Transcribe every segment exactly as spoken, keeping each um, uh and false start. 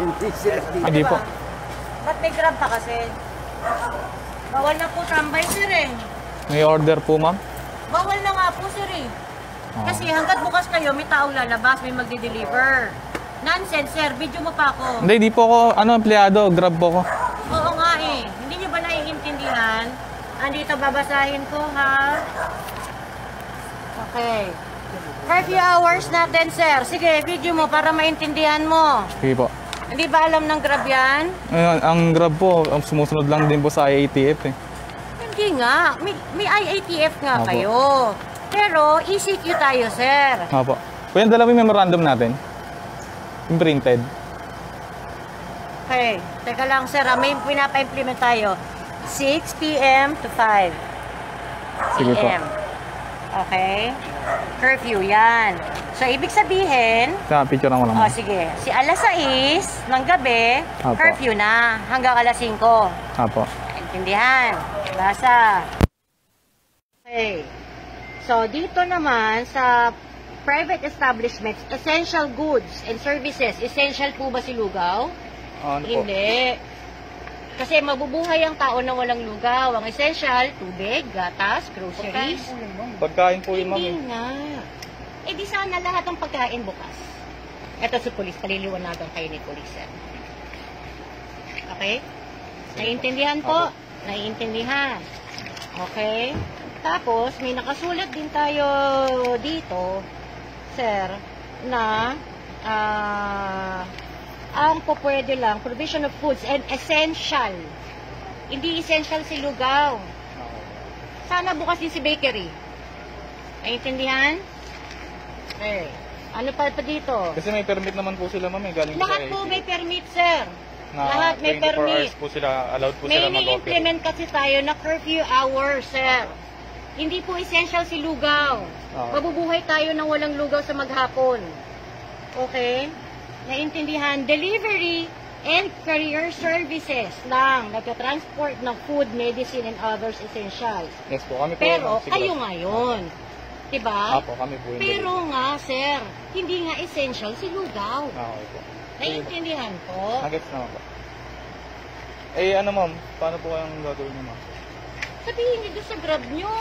Hindi po. Ba't may Grab pa kasi? Bawal na po tambay, sir eh. May order po, ma'am? Bawal na nga po, sir eh. Oh. Kasi hanggat bukas kayo, may tao lalabas, may magde-deliver. Nonsense, sir. Video mo pa ako. Hindi, di po ako. Ano, empleyado? Grab po ako. Oo nga eh. Hindi nyo ba naiintindihan? Andito, babasahin ko, ha? Okay. Curfew hours natin, sir. Sige, video mo para maintindihan mo. Sige po. Hindi ba alam ng Grab yan? Ang, ang Grab po, ang sumusunod lang din po sa I A T F eh. Hindi nga. May, may I A T F nga Apo. kayo. Pero E C Q tayo, sir. Apo. Pwede dala mo yung memorandum natin. Imprinted. Okay. Teka lang, sir. May pinapa-implement tayo. six p m to five p m Sige po. Okay. Curfew, yan. So, ibig sabihin... Sa picture lang mo lang. O, oh, sige. Si alas sais ng gabi, Apo. curfew na. Hanggang alas singko. Apo. Intindihan. Basa. Okay. So, dito naman sa private establishments, essential goods and services. Essential po ba si lugaw? Ano Hindi. Po? Kasi mabubuhay ang tao na walang lugaw. Ang essential, tubig, gatas, groceries. Pagkain po yun, ma'am. Hindi nga. Eh di sana lahat ng pagkain bukas. Ito si Police, paliliwanagan kayo ni Police. Okay? Naiintindihan po? Naiintindihan. Okay? Tapos, may nakasulat din tayo dito, sir, na... ah... Uh, ang pupwede lang, provision of foods and essential. Hindi essential si lugaw. Sana bukas din si bakery. Naiintindihan? Okay. Ano pa pa dito? Kasi may permit naman po sila, ma'am. Lahat po may permit, sir. Na Lahat may permit. twenty-four hours po sila, allowed po may sila mag-operate. May ni-implement kasi tayo na curfew hours, sir. Okay. Hindi po essential si lugaw. Okay. Mabubuhay tayo nang walang lugaw sa maghapon. Okay? Naiintindihan, delivery and career services lang, nagka-transport ng food, medicine, and others essentials. Yes po, kami po. Pero, kayo nga yun. Diba? Apo, kami po. Pero nga, sir, hindi nga essential si lugaw. Okay po. Naiintindihan po. Nagets naman po. Eh, ano ma'am, paano po kayang gagawin nyo ma'am? Sabihin nyo doon sa Grab nyo.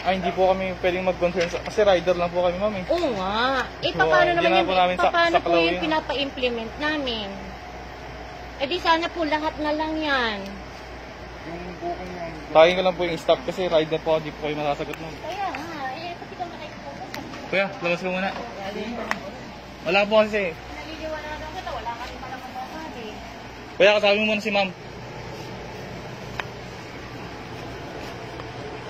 Ay, hindi po kami pwedeng mag-concern sa... Kasi rider lang po kami, ma'am eh. Oo nga. Eh, paano so, naman yung, po namin sa, paano sa po yung pinapa-implement namin? Eh di sana po lahat na lang yan. Tawagin ko lang po yung staff kasi rider po, di po kayo masasagot nun. Kaya nga. Eh, pati ka makikipagod. Kuya, labas ko muna. Wala po kasi. Naliliwa na lang kita. Wala kasi pala magpapad eh. Kuya, kasabi mo muna si ma'am.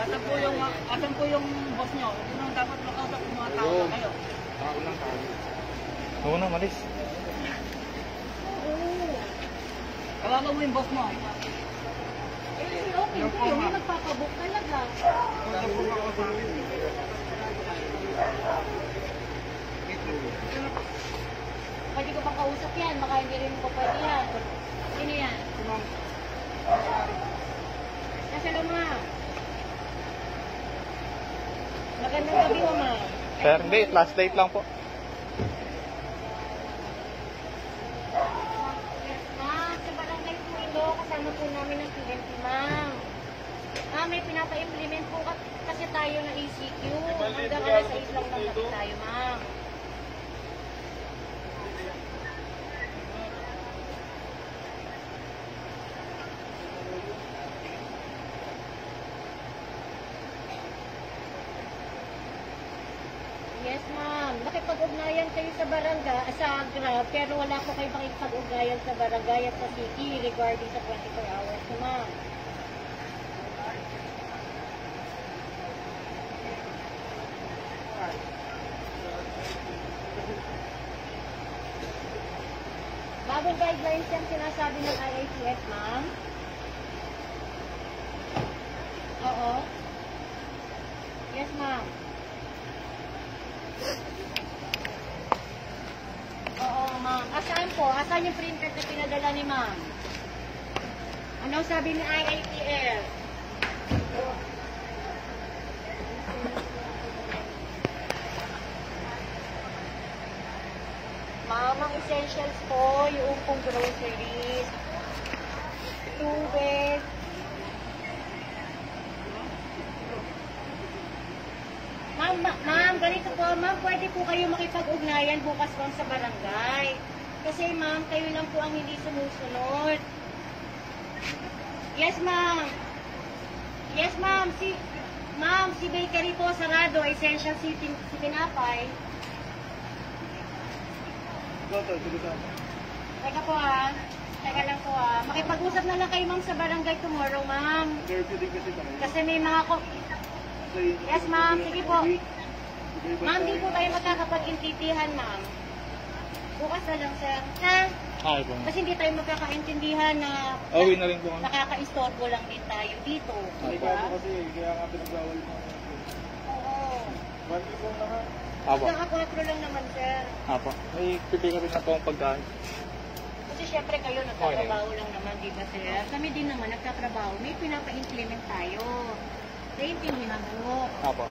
Asan po yung, asan po yung boss nyo? Yun ang dapat makausap yung mga tao na kayo. Tao lang tao. Oo na, malis. Oo. Kalala mo yung boss mo. Eh, okay po yun. May magpapabook talaga. Wala po makasabi. Pwede ko pang kausap yan. Baka hindi rin ko pwede yan. Sino yan? Nasa luma. Magandang gabi mo, ma'am. Sir, hindi. Last date lang po. Ma'am, sa barangay po ito, kasama po namin ang studente, ma'am. Ma'am, may pinapa-implement po kasi tayo na E C Q. Hanggang alas sa islang lang natin tayo, ma'am. Yes, ma'am. Nakipag-ugnayan kayo sa barangay, sa Grab, pero wala po kayo makipag-ugnayan sa barangay at sa city regarding sa twenty-four hours, ma'am. Bagong guidelines yung sinasabi ng I A T F, ma'am? Oo. Yes, ma'am. Oo, ma'am. Asaan po? Asaan yung printer na pinadala ni ma'am? Ano sabi ni I A T F? Ma'am, ang essentials po, yung pong groceries, tubig, ma'am, ma'am, ganito po, ma'am, pwede po kayo makipag-ugnayan bukas po sa barangay. Kasi ma'am, kayo lang po ang hindi sumusunod. Yes, ma'am. Yes, ma'am. Si, ma'am, si bakery po sarado, essential si, si Pinapay. Teka po ha. Teka lang po ha. Makipag-usap na lang kayo ma'am sa barangay tomorrow, ma'am. Kasi may mga ko... Yes, ma'am. Sige po. Ma'am, di po tayo magkakapag-intindihan, ma'am. Bukas na lang, sir. Ha? Ay, po. Kasi hindi tayo magkakaintindihan na... Awin na rin po. Nakaka-istorbo lang din tayo dito. Ay, po kasi. Kaya nga pinagbawal mo. Oo. Bakit po na nga? Apo. Naka-quatro lang naman, sir. Apo. May pipigapin na po ang pagkain. Kasi syempre kayo nagtatrabaho okay. lang naman, di ba, sir? Kami din naman nagtatrabaho. May pinapa-implement tayo. Naiintindihan mo. Apo.